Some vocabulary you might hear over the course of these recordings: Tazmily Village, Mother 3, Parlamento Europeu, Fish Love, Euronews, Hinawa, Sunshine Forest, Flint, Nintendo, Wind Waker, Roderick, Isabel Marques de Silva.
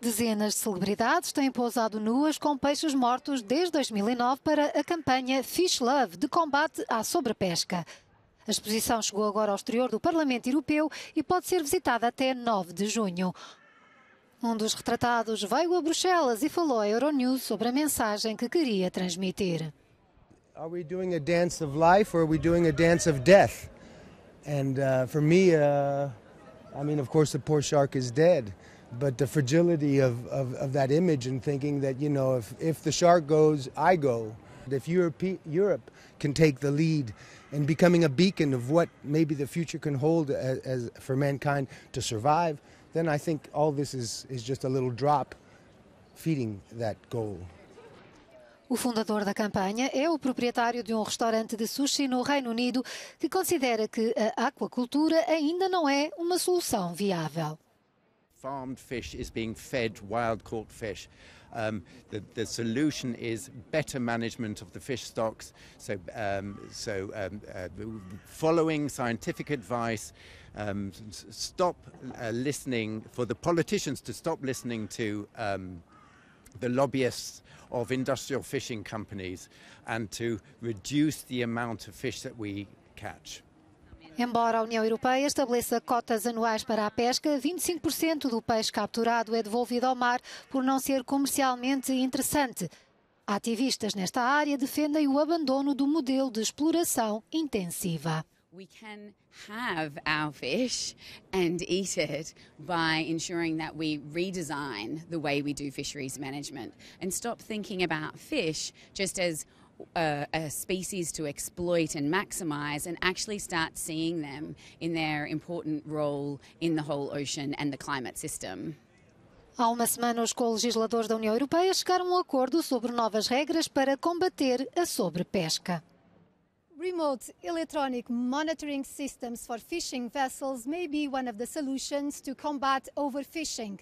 Dezenas de celebridades têm pousado nuas com peixes mortos desde 2009 para a campanha Fish Love, de combate à sobrepesca. A exposição chegou agora ao exterior do Parlamento Europeu e pode ser visitada até 9 de junho. Um dos retratados veio a Bruxelas e falou à Euronews sobre a mensagem que queria transmitir. Are we doing a dance of life or are we doing a dance of death? And for me, I mean, of course, the poor shark is dead. But the fragility of that image and thinking that, you know, if the shark goes, I go. If Europe can take the lead in becoming a beacon of what maybe the future can hold as for mankind to survive, then I think all this is just a little drop feeding that goal. O fundador da campanha é o proprietário de um restaurante de sushi no Reino Unido que considera que a aquacultura ainda não é uma solução viável. Farmed fish is being fed wild-caught fish. The solution is better management of the fish stocks. So following scientific advice, stop listening for the politicians to stop listening to the lobbyists of industrial fishing companies and to reduce the amount of fish that we catch. Embora a União Europeia estabeleça cotas anuais para a pesca, 25% do peixe capturado é devolvido ao mar por não ser comercialmente interessante. Ativistas nesta área defendem o abandono do modelo de exploração intensiva. We can have our fish and eat it by ensuring that we redesign the way we do fisheries management and stop thinking about fish just as a species to exploit and maximize, and actually start seeing them in their important role in the whole ocean and the climate system. Há uma semana, os co-legisladores da União Europeia chegaram a um acordo sobre novas regras para combater a sobrepesca. Remote electronic monitoring systems for fishing vessels may be one of the solutions to combat overfishing.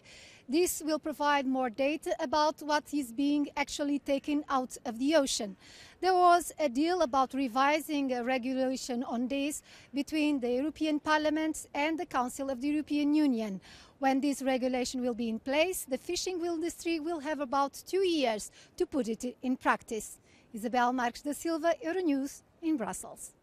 This will provide more data about what is being actually taken out of the ocean. There was a deal about revising a regulation on this between the European Parliament and the Council of the European Union. When this regulation will be in place, the fishing industry will have about 2 years to put it in practice. Isabel Marques de Silva, Euronews, in Brussels.